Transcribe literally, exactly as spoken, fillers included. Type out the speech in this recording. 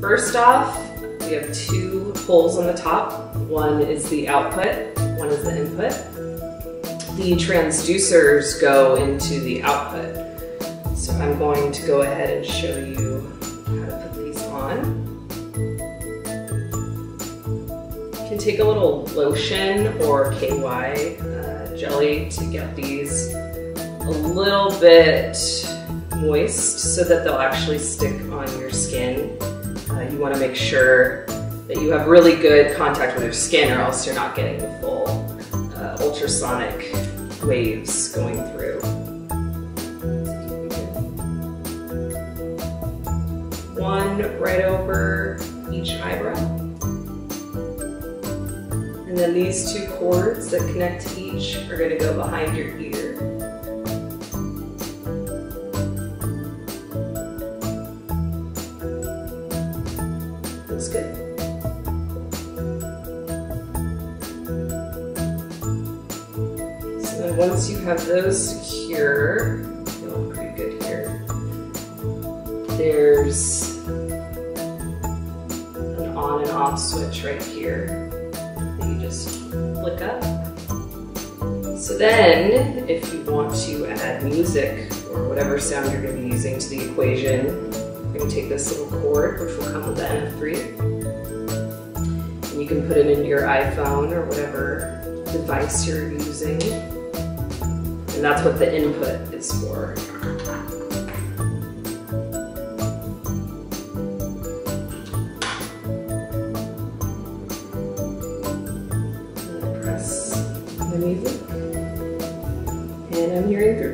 First off, we have two holes on the top. One is the output, one is the input. The transducers go into the output. So I'm going to go ahead and show you how to put these on. You can take a little lotion or K Y uh, jelly to get these a little bit moist so that they'll actually stick on your skin. Uh, you want to make sure that you have really good contact with your skin, or else you're not getting the full uh, ultrasonic waves going through. One right over each eyebrow. And then these two cords that connect to each are going to go behind your ear. Looks good. So then once you have those secure, they look pretty good here. There's an on and off switch right here. You just flick up. So then, if you want to add music or whatever sound you're going to be using to the equation, you're going to take this little cord, which will come with the N F three, and you can put it into your iPhone or whatever device you're using, and that's what the input is for. Music, and I'm hearing through.